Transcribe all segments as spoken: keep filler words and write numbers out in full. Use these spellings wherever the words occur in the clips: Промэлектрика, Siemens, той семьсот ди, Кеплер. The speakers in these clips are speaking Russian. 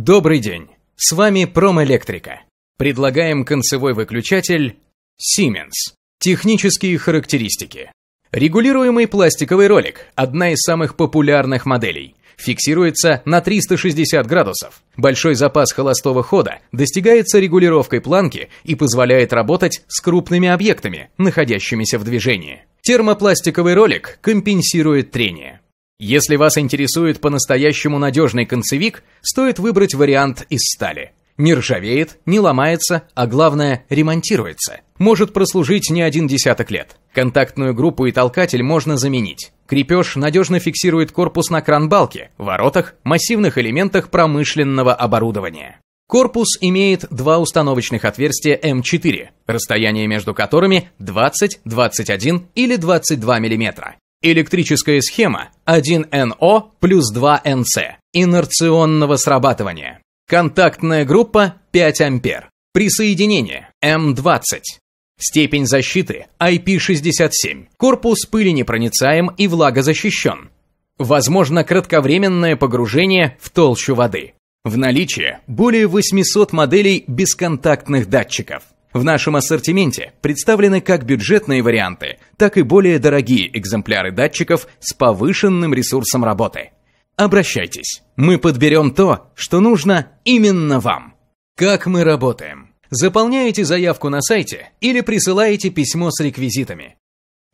Добрый день, с вами Промэлектрика. Предлагаем концевой выключатель Siemens. Технические характеристики. Регулируемый пластиковый ролик, одна из самых популярных моделей, фиксируется на триста шестьдесят градусов. Большой запас холостого хода достигается регулировкой планки и позволяет работать с крупными объектами, находящимися в движении. Термопластиковый ролик компенсирует трение. Если вас интересует по-настоящему надежный концевик, стоит выбрать вариант из стали. Не ржавеет, не ломается, а главное, ремонтируется. Может прослужить не один десяток лет. Контактную группу и толкатель можно заменить. Крепеж надежно фиксирует корпус на кран-балке, воротах, массивных элементах промышленного оборудования. Корпус имеет два установочных отверстия эм четыре, расстояние между которыми двадцать, двадцать один или двадцать два миллиметра. Электрическая схема один эн о плюс два эн це инерционного срабатывания. Контактная группа пять ампер. Присоединение эм двадцать. Степень защиты ай пи шестьдесят семь. Корпус пыленепроницаем и влагозащищен. Возможно кратковременное погружение в толщу воды. В наличии более восьмисот моделей бесконтактных датчиков. В нашем ассортименте представлены как бюджетные варианты, так и более дорогие экземпляры датчиков с повышенным ресурсом работы. Обращайтесь, мы подберем то, что нужно именно вам. Как мы работаем? Заполняете заявку на сайте или присылаете письмо с реквизитами.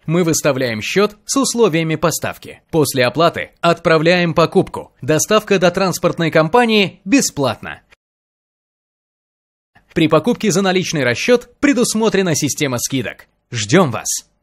Мы выставляем счет с условиями поставки. После оплаты отправляем покупку. Доставка до транспортной компании бесплатна. При покупке за наличный расчет предусмотрена система скидок. Ждем вас!